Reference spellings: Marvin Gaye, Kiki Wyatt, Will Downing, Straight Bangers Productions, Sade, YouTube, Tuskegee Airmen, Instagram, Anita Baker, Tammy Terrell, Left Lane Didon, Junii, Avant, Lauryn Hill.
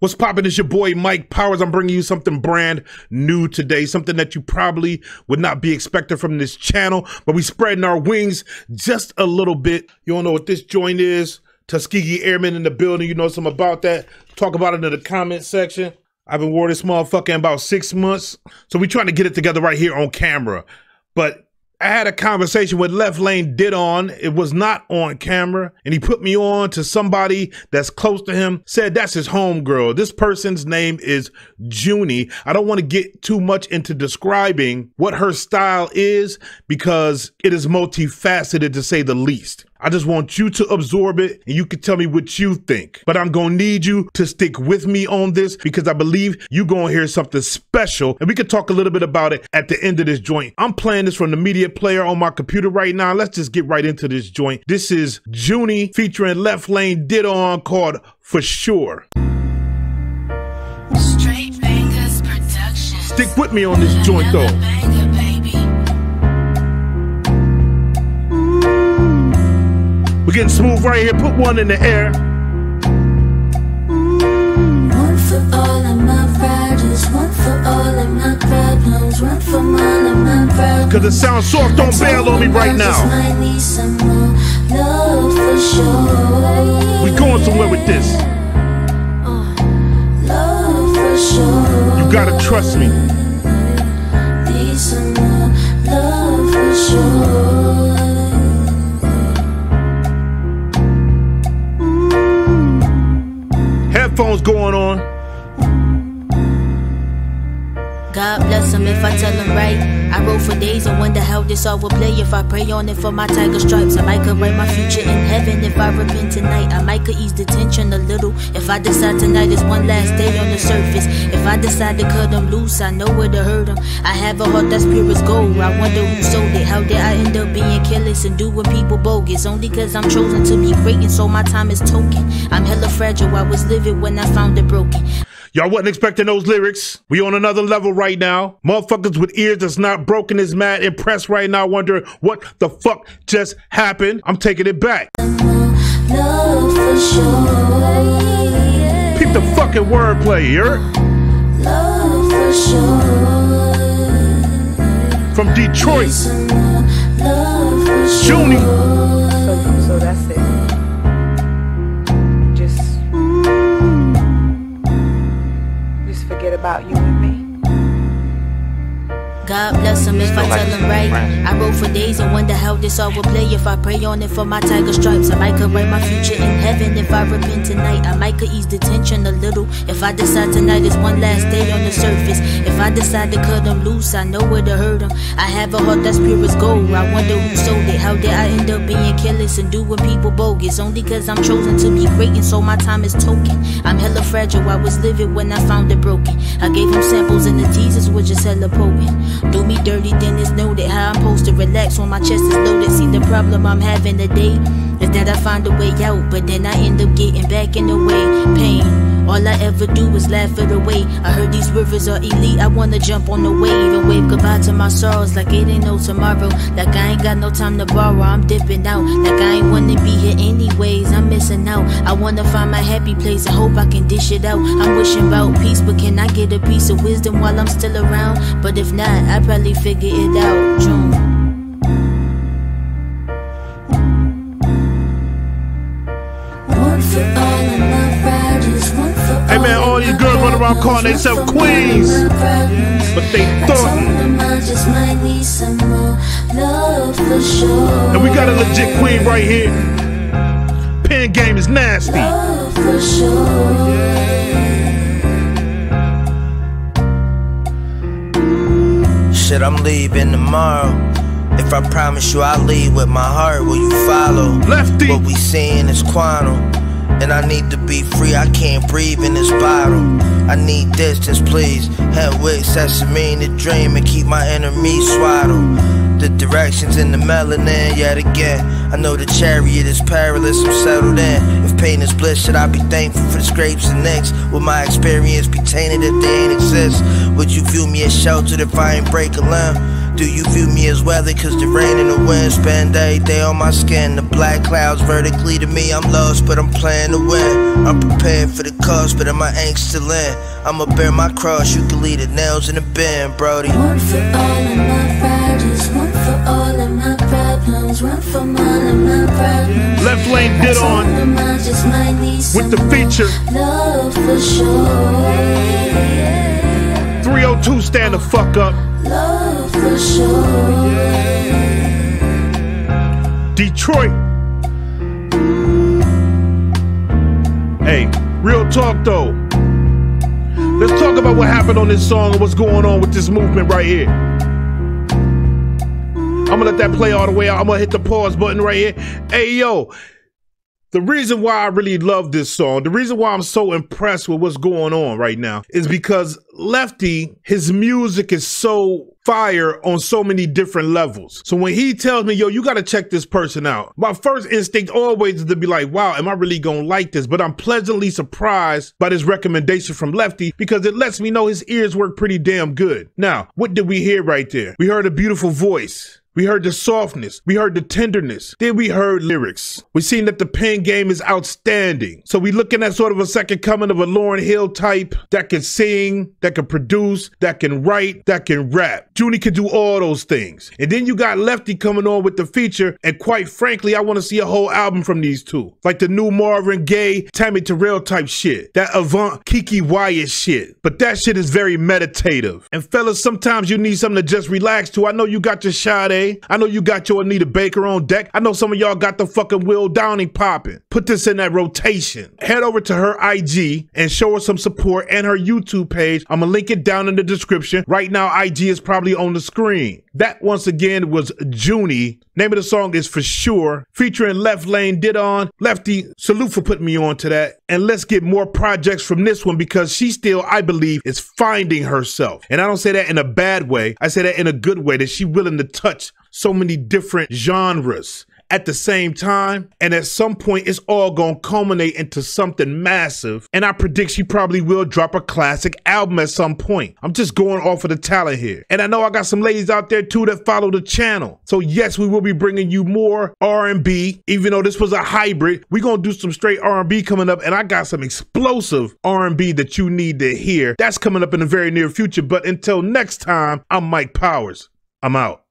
What's poppin'? It's your boy Mike Powers. I'm bringing you something brand new today, something that you probably would not be expecting from this channel, but we spreading our wings just a little bit. You all know what this joint is. Tuskegee Airmen in the building. You know something about that? Talk about it in the comment section. I've been wore this motherfucker in about 6 months, so we trying to get it together right here on camera. But I had a conversation with Left Lane Didon. It was not on camera. And he put me on to somebody that's close to him, said that's his homegirl. This person's name is Junii. I don't want to get too much into describing what her style is because it is multifaceted to say the least. I just want you to absorb it and you can tell me what you think. But I'm going to need you to stick with me on this because I believe you're going to hear something special. And we could talk a little bit about it at the end of this joint. I'm playing this from the media player on my computer right now. Let's just get right into this joint. This is Junii featuring Left Lane Didon called For Sure. Straight Bangers Productions. Stick with me on this joint though. We're getting smooth right here. Put one in the air. One for all of my riders, one for all of my problems, one for all of my problems. Cause it sounds soft, don't bail on me right now. Might need some more love for sure. We're going somewhere with this. Love for sure. You gotta trust me. Need some more love for sure. Phones going on. God bless him if I tell him right. I roll for days and wonder how this all will play. If I pray on it for my tiger stripes, I might could write my future in heaven. If I repent tonight, I might could ease the tension a little. If I decide tonight is one last day on the surface. If I decide to cut him loose, I know where to hurt him. I have a heart that's pure as gold. I wonder who sold it. How did I end up being careless and doing people bogus? Only cause I'm chosen to be great and so my time is token. I'm hella fragile, I was living when I found it broken. Y'all wasn't expecting those lyrics. We on another level right now. Motherfuckers with ears that's not broken is mad impressed right now, wondering what the fuck just happened. I'm taking it back. Love for sure. Peep the fucking wordplay here. Love for sure. From Detroit. Love for sure. Junii. So that's it. About you and me. God bless him if I tell him right. I roll for days and wonder how this all will play. If I pray on it for my tiger stripes, I might could write my future in heaven. If I repent tonight, I might could ease the tension a little. If I decide tonight is one last day on the surface. If I decide to cut him loose, I know where to hurt him. I have a heart that's pure as gold. I wonder who sold it. How did I end up being careless and doing people bogus? Only cause I'm chosen to be great and so my time is token. I'm hella fragile, I was living when I found it broken. I gave him samples and the teasers were just hella potent. Do me dirty, then it's noted how I'm supposed to relax when my chest is loaded. See the problem I'm having today is that I find a way out, but then I end up getting back in the way. Pain, all I ever do is laugh it away. I heard these rivers are elite, I wanna jump on the wave and wave goodbye to my sorrows like it ain't no tomorrow. Like I ain't got no time to borrow, I'm dipping out. Like I ain't wanna be here anyways, I'm missing out. I wanna find my happy place, I hope I can dish it out. I'm wishing about peace, but can I get a piece of wisdom while I'm still around? But if not, I probably figure it out. June. Hey man, all these girls run around calling themselves queens, but they thought. And we got a legit queen right here. Pen game is nasty. Love for sure. Shit, I'm leaving tomorrow. If I promise you I leave with my heart, will you follow? Lefty. What we seeing is quantum. And I need to be free, I can't breathe in this bottle. I need distance, please. Head with sesame in the dream and keep my enemies swaddled. The directions in the melanin, yet again. I know the chariot is perilous, I'm settled in. If pain is bliss, should I be thankful for the scrapes and nicks? Will my experience be tainted if they ain't exist? Would you view me as sheltered if I ain't break a limb? Do you view me as weather? Cause the rain and the wind spend every day on my skin. The black clouds vertically to me, I'm lost, but I'm playing to win. I'm prepared for the cost, but am I angst still in? I'ma bear my cross, you can leave the nails in the bin, Brody. One for all of my fighters, one for all of my problems, one for all of my problems. Left lane did on with the feature. Love for sure. 302 stand the fuck up. Love for sure. Detroit. Hey, real talk though. Let's talk about what happened on this song and what's going on with this movement right here. I'm gonna let that play all the way out. I'm gonna hit the pause button right here. Hey yo, the reason why I really love this song, the reason why I'm so impressed with what's going on right now is because Lefty, his music is so fire on so many different levels. So when he tells me, yo, you got to check this person out, my first instinct always is to be like, wow, am I really going to like this? But I'm pleasantly surprised by this recommendation from Lefty because it lets me know his ears work pretty damn good. Now, what did we hear right there? We heard a beautiful voice. We heard the softness, we heard the tenderness, then we heard lyrics. We've seen that the pen game is outstanding. So we're looking at sort of a second coming of a Lauryn Hill type that can sing, that can produce, that can write, that can rap. Junii can do all those things. And then you got Lefty coming on with the feature, and quite frankly, I want to see a whole album from these two. Like the new Marvin Gaye, Tammy Terrell type shit. That Avant, Kiki Wyatt shit. But that shit is very meditative. And fellas, sometimes you need something to just relax to. I know you got your Sade. I know you got your Anita Baker on deck. I know some of y'all got the fucking Will Downing popping. Put this in that rotation. Head over to her IG and show her some support, and her YouTube page. I'm gonna link it down in the description. Right now, IG is probably on the screen. That once again was Junii. Name of the song is For Sure, featuring Left Lane Did On. Lefty, salute for putting me on to that. And let's get more projects from this one because she still, I believe, is finding herself. And I don't say that in a bad way. I say that in a good way, that she's willing to touch so many different genres at the same time, and at some point it's all gonna culminate into something massive, and I predict she probably will drop a classic album at some point. I'm just going off of the talent here, and I know I got some ladies out there too that follow the channel, so yes, we will be bringing you more R&B. Even though this was a hybrid, we're gonna do some straight R&B coming up, and I got some explosive R&B that you need to hear. That's coming up in the very near future, but until next time, I'm Mike Powers. I'm out.